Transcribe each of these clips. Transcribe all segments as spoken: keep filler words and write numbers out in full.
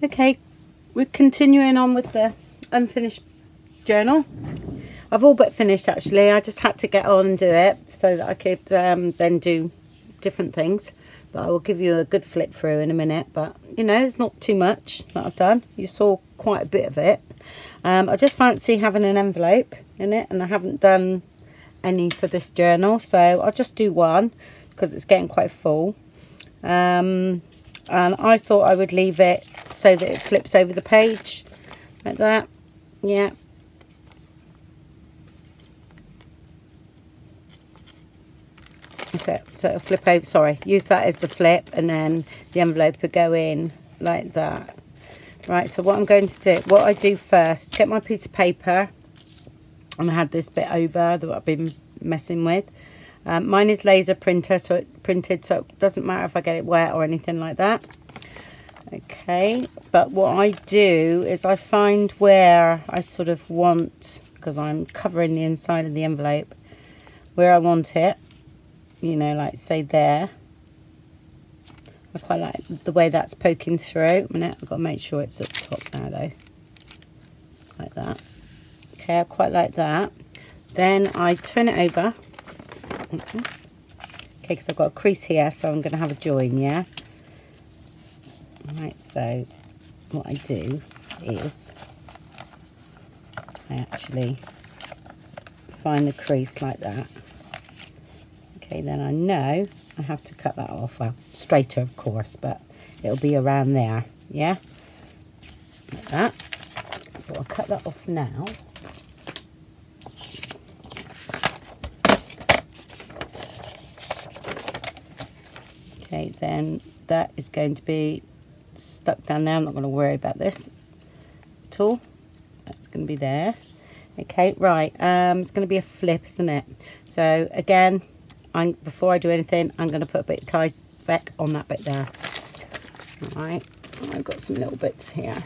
Okay, we're continuing on with the unfinished journal. I've all but finished actually. I just had to get on and do it so that I could um, then do different things. But I will give you a good flip through in a minute. But you know, it's not too much that I've done. You saw quite a bit of it. Um, I just fancy having an envelope in it, and I haven't done any for this journal, so I'll just do one because it's getting quite full. Um, and I thought I would leave it so that it flips over the page like that. Yeah. That's it. So it'll flip over. Sorry, use that as the flip, and then the envelope will go in like that. Right, so what I'm going to do, what I do first, is get my piece of paper, and I had this bit over that I've been messing with. Um, mine is laser printer, so it printed, so it doesn't matter if I get it wet or anything like that. Okay, but what I do is I find where I sort of want, because I'm covering the inside of the envelope, where I want it. You know, like say there. I quite like the way that's poking through. I've got to make sure it's at the top now though. Like that. Okay, I quite like that. Then I turn it over. Like this. Okay, because I've got a crease here, so I'm going to have a join, yeah? Right, so what I do is I actually find the crease like that. Okay, then I know I have to cut that off. Well, straighter, of course, but it'll be around there, yeah? Like that. So I'll cut that off now. Okay, then that is going to be stuck down there. I'm not going to worry about this at all. That's going to be there. Okay, right. Um, it's going to be a flip, isn't it? So, again... I'm, before I do anything, I'm going to put a bit of Tyvek on that bit there. All right, I've got some little bits here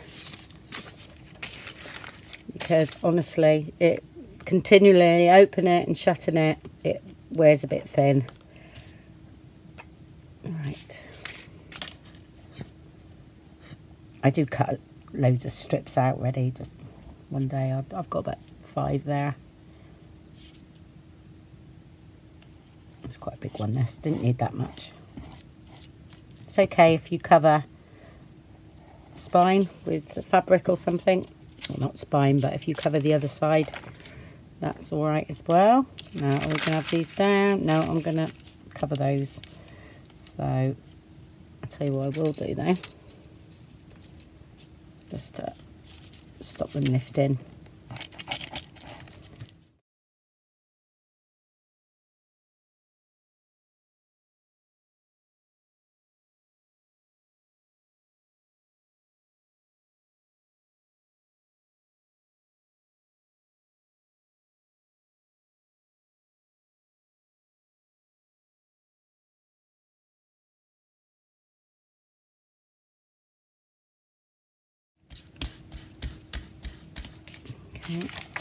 because honestly, it continually open it and shutting it, it wears a bit thin. All right, I do cut loads of strips out already. Just one day, I've, I've got about five there. It's quite a big one, this. Didn't need that much. It's okay if you cover spine with fabric or something. Well, not spine, but if you cover the other side, that's all right as well. Now I'm going to have these down. No, I'm going to cover those. So I'll tell you what I will do though. Just to stop them lifting.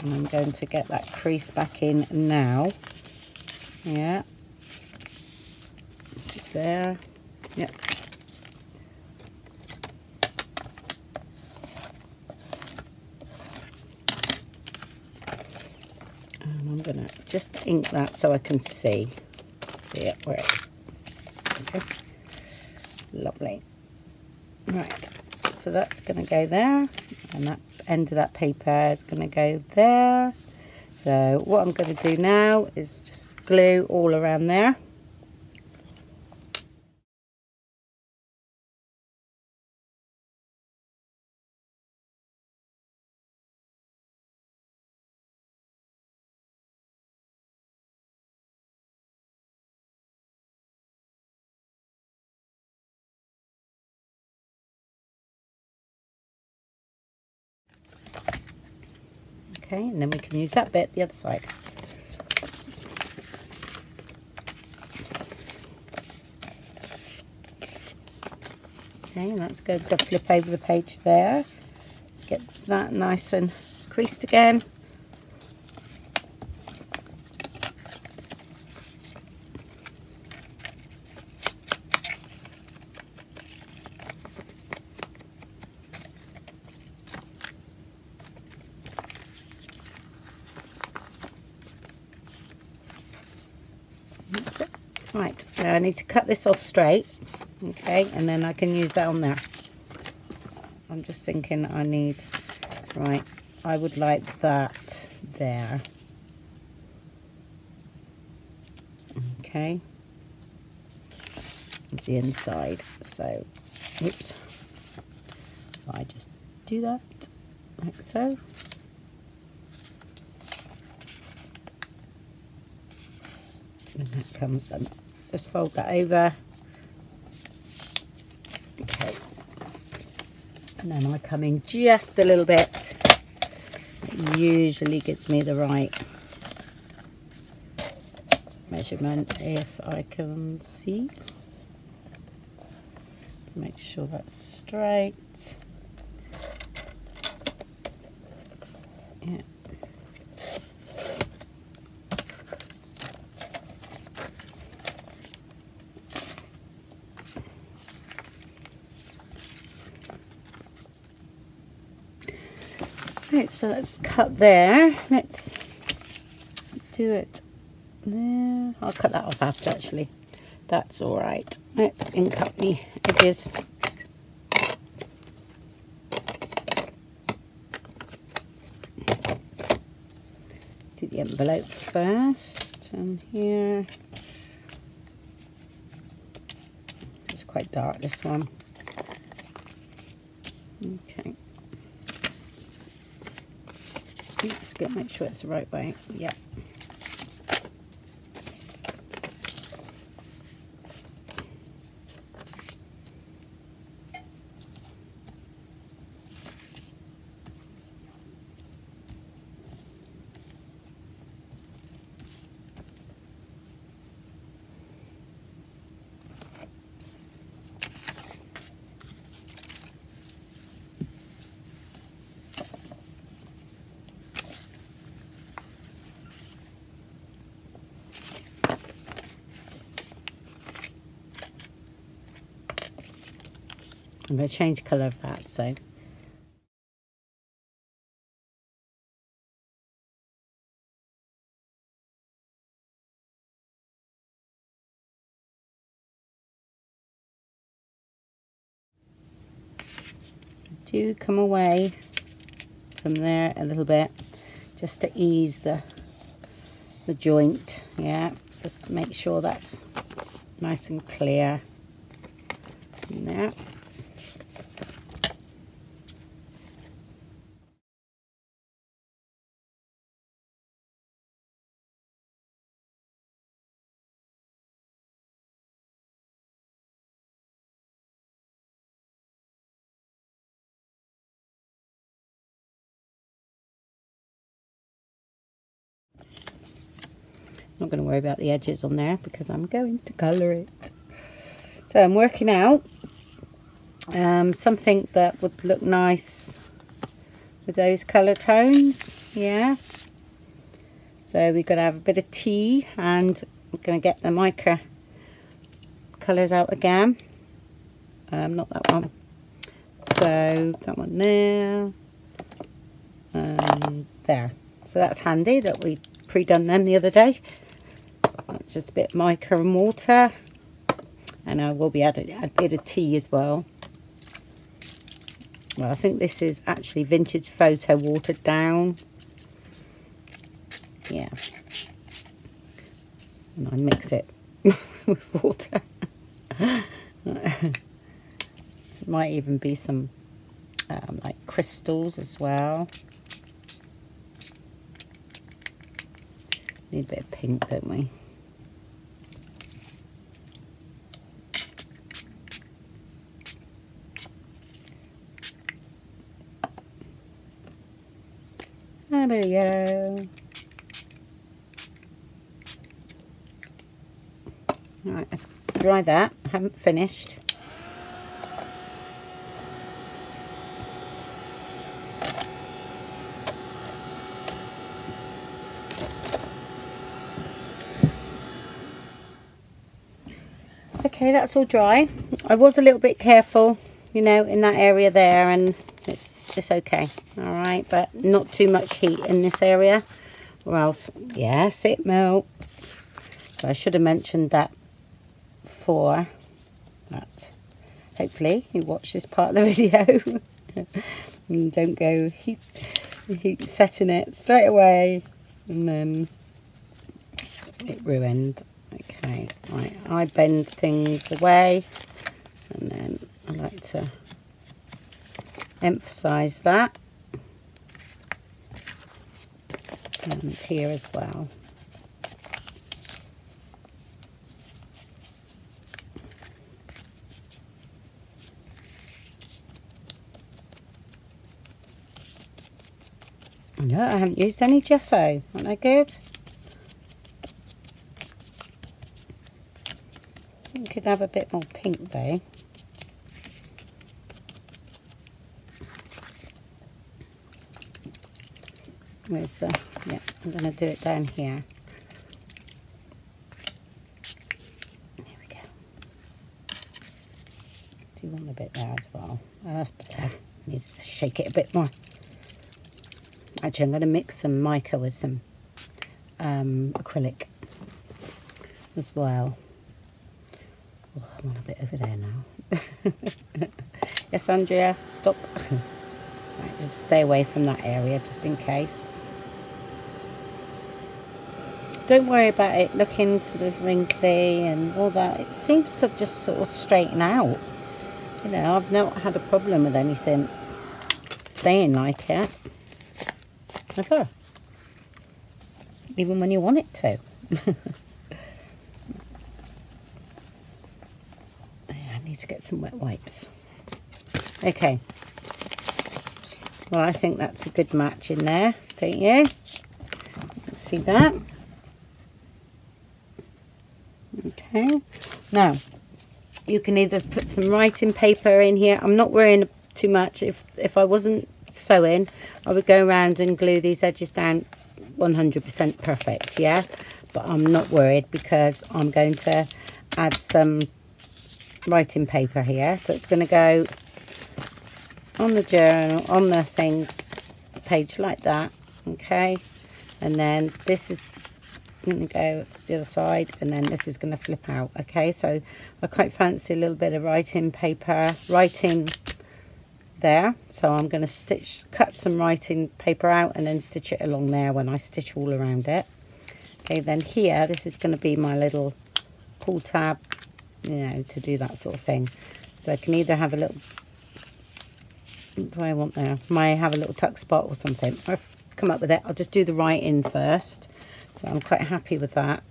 And I'm going to get that crease back in now. Yeah. Just there. Yep. And I'm going to just ink that so I can see. See it where it's. Okay. Lovely. Right. So that's going to go there. And that end of that paper is going to go there. So what I'm going to do now is just glue all around there. Okay, and then we can use that bit the other side. Okay, and that's going to flip over the page there. Let's get that nice and creased again. Right, now I need to cut this off straight, okay, and then I can use that on there. I'm just thinking I need, right, I would like that there. Okay, it's the inside, so, oops, I just do that, like so. And that comes, and just fold that over. Okay, and then I come in just a little bit. It usually gives me the right measurement if I can see. Make sure that's straight. Yeah. Right, so let's cut there. Let's do it there. I'll cut that off after, actually. That's all right. Let's in-cut the edges. Do the envelope first, and here. It's quite dark, this one. Okay. Just get make sure it's the right way. Yeah. I'm going to change the colour of that, so. I do come away from there a little bit, just to ease the, the joint, yeah. Just make sure that's nice and clear in there. Not going to worry about the edges on there because I'm going to colour it. So I'm working out um, something that would look nice with those colour tones, yeah. So we're going to have a bit of tea, and I'm going to get the mica colours out again. Um, not that one. So that one there and there. So that's handy that we pre-done them the other day. That's just a bit of mica and water, and I will be adding a bit of tea as well. Well, I think this is actually vintage photo watered down, yeah, and I mix it with water. It might even be some um, like crystals as well. Need a bit of pink, don't we? And a bit of yellow. Alright, let's dry that. I haven't finished. Okay, that's all dry. I was a little bit careful, you know, in that area there, and it's it's okay, all right, but not too much heat in this area or else, yes, it melts. So I should have mentioned that for that. Hopefully you watch this part of the video and don't go heat, heat setting it straight away and then it ruined. Okay, right, I bend things away and then I like to emphasize that, and here as well. No, I haven't used any gesso. Aren't they good? I think we could have a bit more pink though. Where's the, yeah, I'm going to do it down here. There we go. Do you want a bit there as well? Oh, that's better. I need to shake it a bit more. Actually, I'm going to mix some mica with some um, acrylic as well. Oh, I'm on a bit over there now. Yes, Andrea, stop. Right, just stay away from that area just in case. Don't worry about it looking sort of wrinkly and all that. It seems to just sort of straighten out. You know, I've not had a problem with anything staying like it. Never. Even when you want it to. I need to get some wet wipes. Okay. Well, I think that's a good match in there, don't you? Let's see that. Okay. Now, you can either put some writing paper in here. I'm not worrying too much. If if I wasn't sewing, I would go around and glue these edges down one hundred percent perfect, yeah, but I'm not worried because I'm going to add some writing paper here, so it's going to go on the journal, on the thing page like that. Okay, and then this is going to go the other side, and then this is going to flip out. Okay, so I quite fancy a little bit of writing paper, writing there, so I'm going to stitch, cut some writing paper out and then stitch it along there when I stitch all around it. Okay, then here this is going to be my little pull tab, you know, to do that sort of thing. So I can either have a little, what do I want there? Might have a little tuck spot or something. I've come up with it. I'll just do the writing first, so I'm quite happy with that.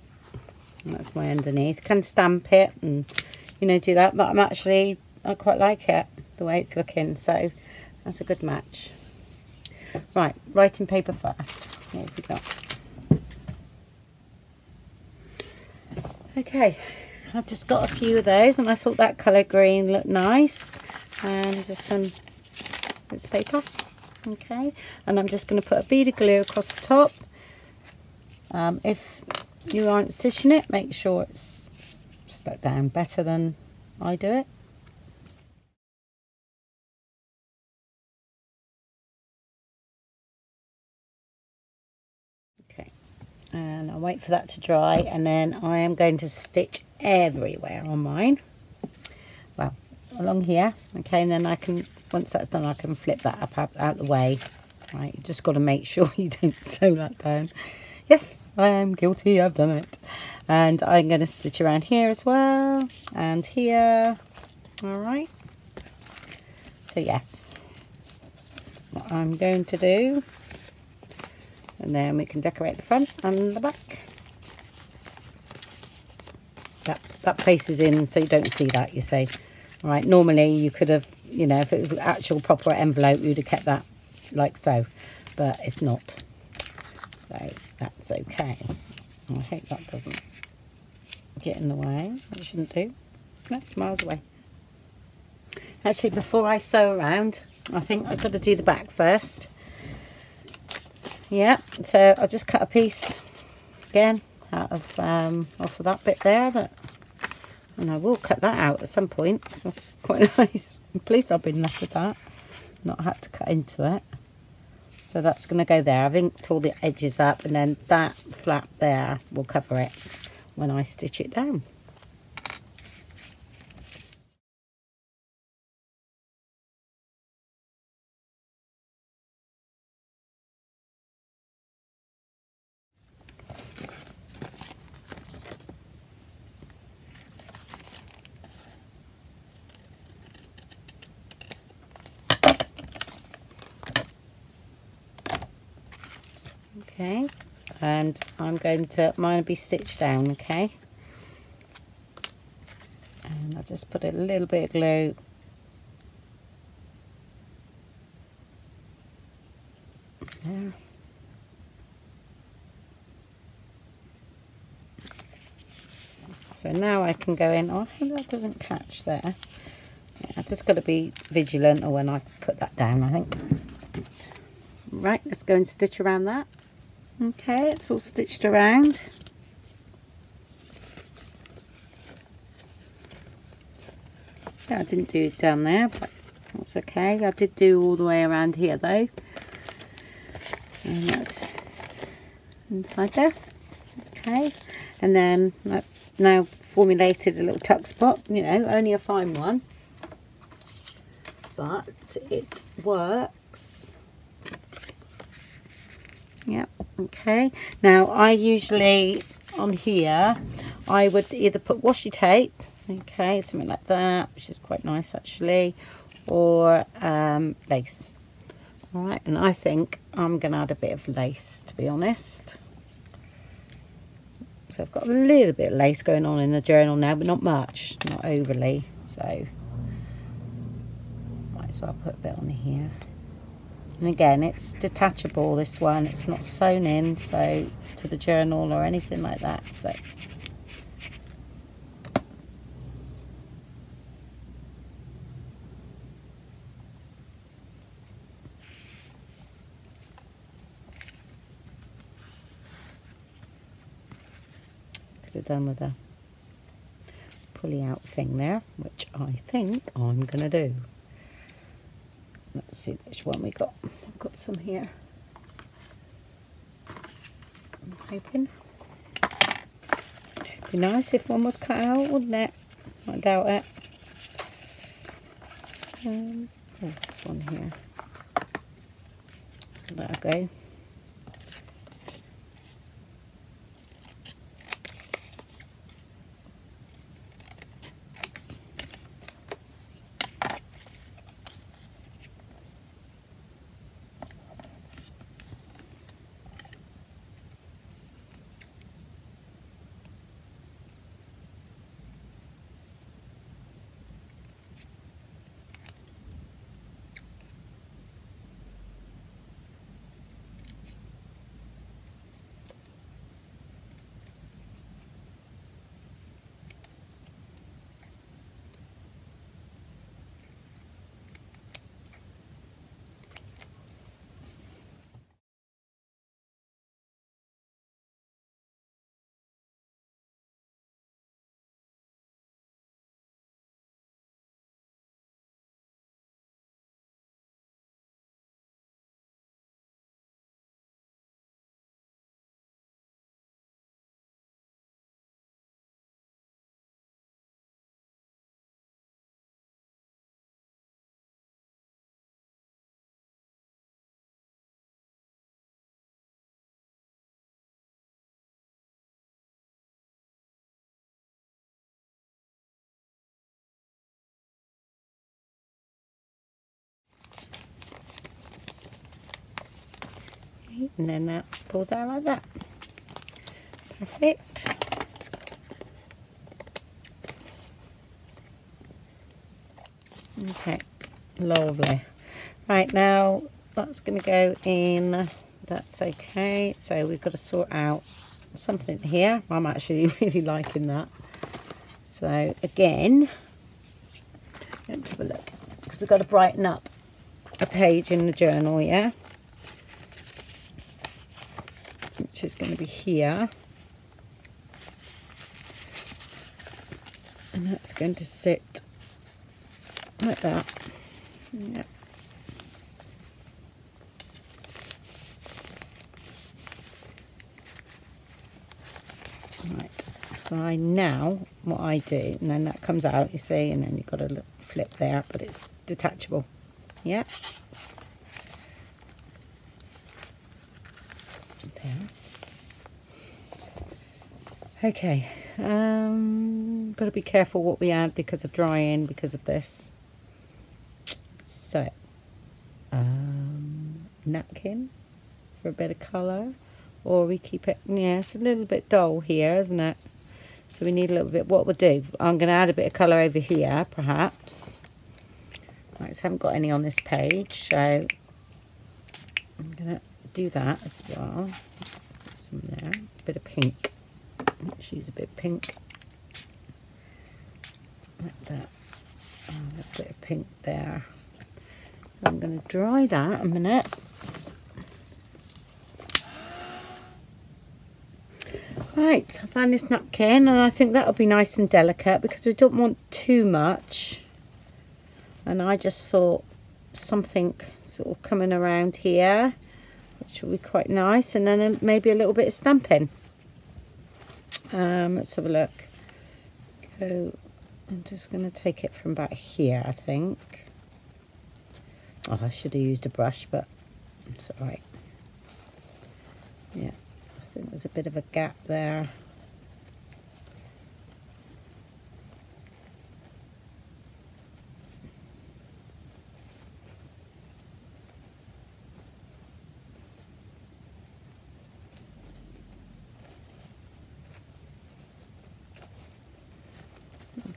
And that's my underneath. Can stamp it and, you know, do that, but I'm actually, I quite like it the way it's looking, so that's a good match. Right, writing paper first. What have we got? Okay, I've just got a few of those, and I thought that colour green looked nice. And just some this paper. Okay, and I'm just going to put a bead of glue across the top. Um, if you aren't stitching it, make sure it's stuck down better than I do it. And I'll wait for that to dry, and then I am going to stitch everywhere on mine, well, along here. Okay, and then I can, once that's done, I can flip that up out, out the way. Right, you just got to make sure you don't sew that down. Yes, I am guilty, I've done it. And I'm going to stitch around here as well, and here. All right, so yes, that's what I'm going to do. And then we can decorate the front and the back. That that face is in, so you don't see that, you see. Right, normally you could have, you know, if it was an actual proper envelope, you'd have kept that like so. But it's not. So that's okay. I hope that doesn't get in the way. It shouldn't do. That's miles away. Actually, before I sew around, I think I've got to do the back first. Yeah, so I'll just cut a piece again out of um, off of that bit there, that, and I will cut that out at some point because that's quite nice. I'm pleased I've been left with that, not had to cut into it. So that's going to go there. I've inked all the edges up, and then that flap there will cover it when I stitch it down. Okay, and I'm going to, mine will be stitched down, okay. And I'll just put a little bit of glue there. So now I can go in. Oh, that doesn't catch there. Yeah, I've just got to be vigilant or when I put that down, I think. Right, let's go and stitch around that. Okay, it's all stitched around. Yeah, I didn't do it down there, but that's okay. I did do all the way around here though. And that's inside there. Okay, and then that's now formulated a little tuck spot, you know, only a fine one, but it works. Yep. Okay, now I usually on here I would either put washi tape, okay, something like that, which is quite nice actually, or um, lace. All right, and I think I'm gonna add a bit of lace, to be honest. So I've got a little bit of lace going on in the journal now, but not much, not overly, so might as well put a bit on here. And again, it's detachable, this one, it's not sewn in so to the journal or anything like that, so done with a pulley out thing there, which I think I'm gonna do. Let's see which one we got. I've got some here, I'm hoping. It'd be nice if one was cut out, wouldn't it? I doubt it. Um, oh, this one here, that'll go. And then that pulls out like that. Perfect. Okay, lovely. Right, now that's going to go in. That's okay. So we've got to sort out something here. I'm actually really liking that. So again, let's have a look. Because we've got to brighten up a page in the journal, yeah? Which is going to be here, and that's going to sit like that. Yep. Right, so I now what I do, and then that comes out, you see, and then you've got a little flip there, but it's detachable. Yeah. Okay, um, got to be careful what we add because of drying, because of this. So, um, napkin for a bit of colour. or we keep it, yeah, it's a little bit dull here, isn't it? So we need a little bit. What we'll do, I'm going to add a bit of colour over here, perhaps. Right, so I haven't got any on this page, so I'm going to do that as well. Put some there, a bit of pink. Let's use a bit of pink. Like that. Oh, a little bit of pink there. So I'm going to dry that a minute. Right, I found this napkin, and I think that'll be nice and delicate because we don't want too much. And I just saw something sort of coming around here, which will be quite nice, and then maybe a little bit of stamping. Um, let's have a look. Go. I'm just going to take it from about here, I think. Oh, I should have used a brush, but it's all right. Yeah, I think there's a bit of a gap there.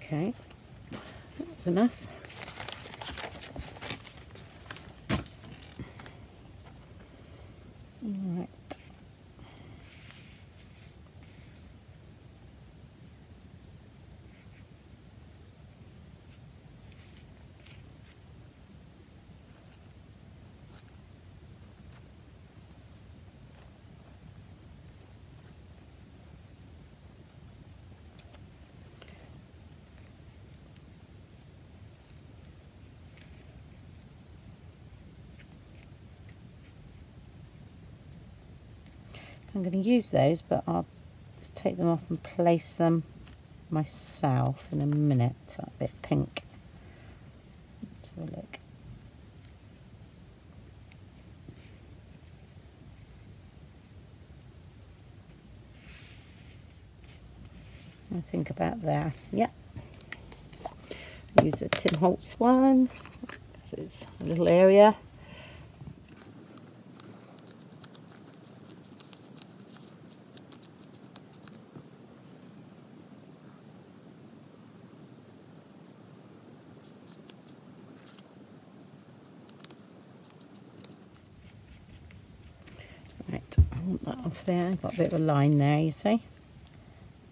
Okay, that's enough. All right. I'm going to use those, but I'll just take them off and place them myself in a minute. That bit pink. Let's have a look. I think about there. Yep. Use a Tim Holtz one. This is a little area. Right, I want that off there. I've got a bit of a line there, you see.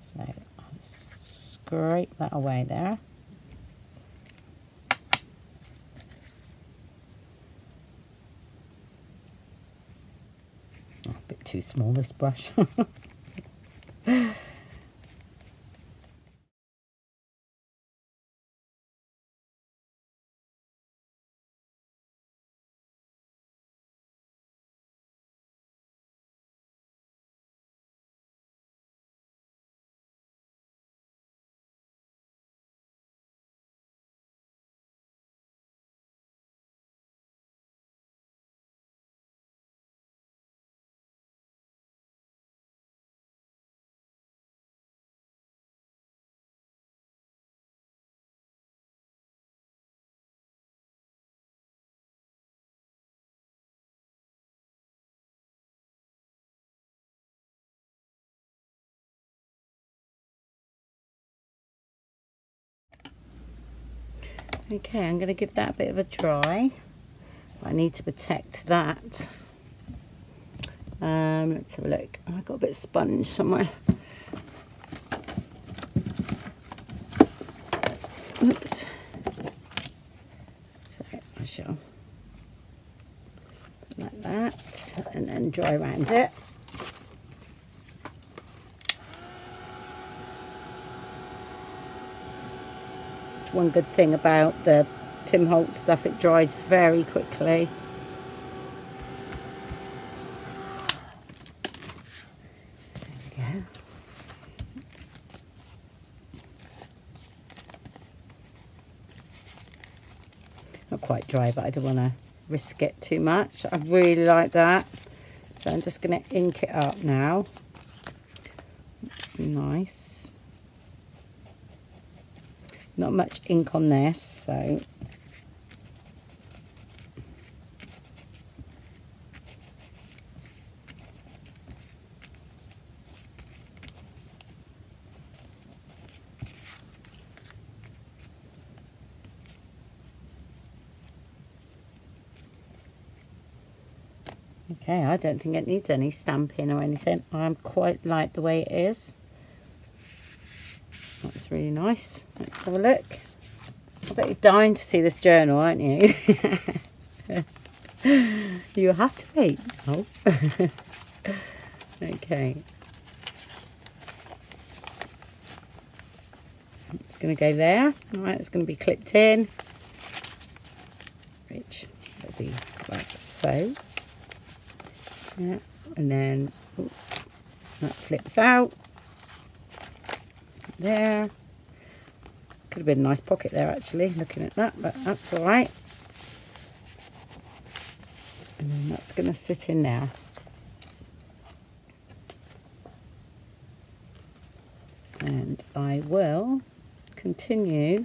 So I'll scrape that away there. Oh, a bit too small, this brush. Okay, I'm going to give that a bit of a dry. I need to protect that. Um, let's have a look. Oh, I've got a bit of sponge somewhere. Oops. So I shall put it like that and then dry around it. One good thing about the Tim Holtz stuff, it dries very quickly. There we go. Not quite dry, but I don't want to risk it too much. I really like that. So I'm just going to ink it up now. That's nice. Not much ink on this, so Okay, I don't think it needs any stamping or anything. I'm quite like the way it is. That's really nice. Let's have a look. I bet you're dying to see this journal, aren't you? You'll have to wait. Oh. Okay. It's going to go there. All right, it's going to be clipped in. Which will be like so. Yeah, and then ooh, that flips out. There. Could have been a nice pocket there actually, looking at that, but that's all right. And then that's going to sit in there. And I will continue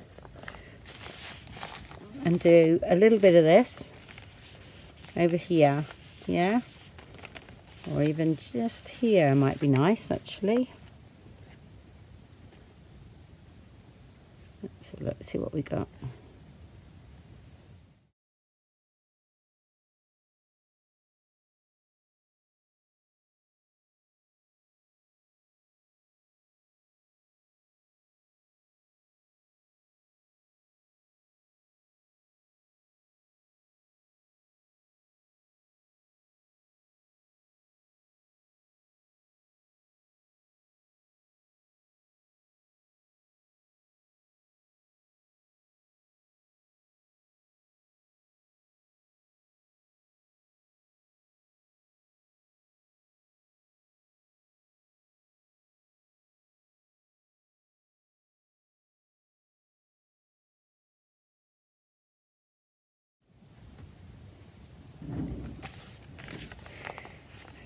and do a little bit of this over here, yeah? Or even just here might be nice actually. Let's have a look, see what we got.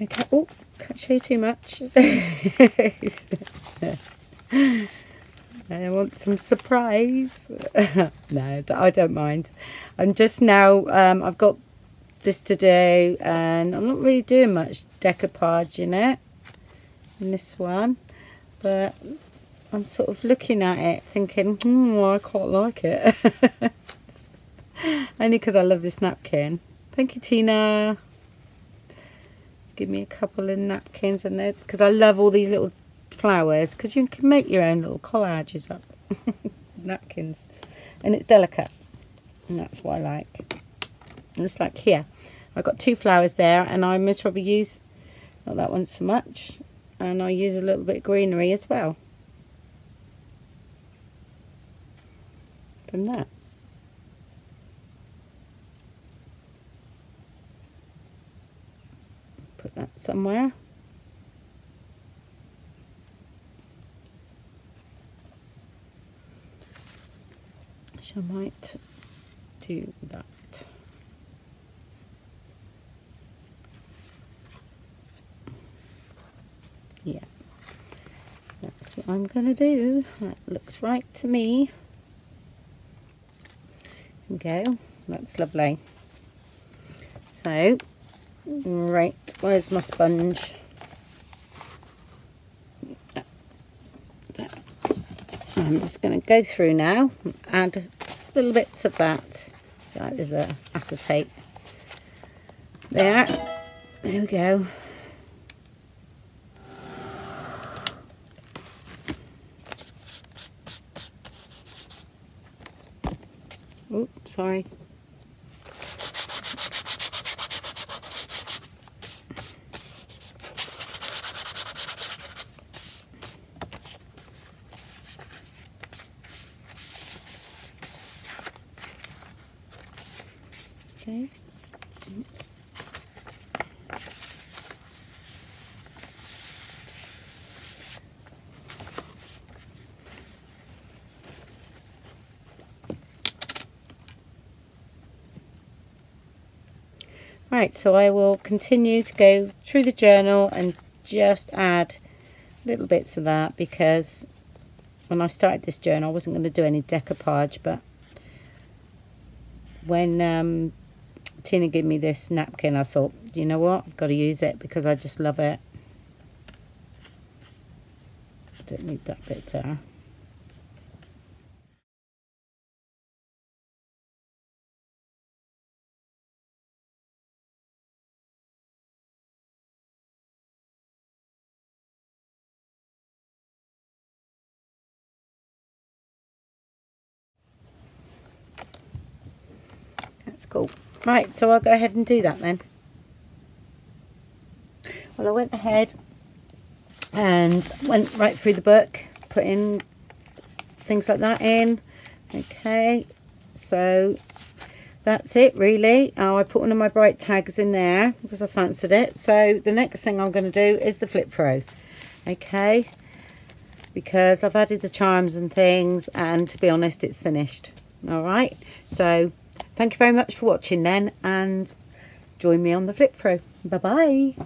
Okay. Oh, can't show you too much. I want some surprise. No, I don't mind. I'm just now, um, I've got this to do and I'm not really doing much decoupage in it, in this one, but I'm sort of looking at it thinking, hmm, I quite like it. Only because I love this napkin. Thank you, Tina. Give me a couple of napkins in there because I love all these little flowers because you can make your own little collages up. Napkins, and it's delicate, and that's what I like. And it's like here I've got two flowers there, and I must probably use not that one so much, and I use a little bit of greenery as well from that. Put that somewhere. So I might do that. Yeah, that's what I'm gonna do. That looks right to me. There we go. That's lovely. So. Right, where's my sponge? I'm just going to go through now and add little bits of that. So that is a acetate. There, there we go. Oh, sorry. Okay. Oops. Right, so I will continue to go through the journal and just add little bits of that, because when I started this journal I wasn't going to do any decoupage, but when um Tina gave me this napkin, I thought, you know what, I've got to use it because I just love it. I don't need that bit there. that's cool. Right, so I'll go ahead and do that then. Well, I went ahead and went right through the book, put in things like that in. Okay, so that's it really. Oh, I put one of my bright tags in there because I fancied it. So the next thing I'm going to do is the flip through. Okay, because I've added the charms and things, and to be honest, it's finished. All right, so thank you very much for watching then, and join me on the flip through. Bye bye.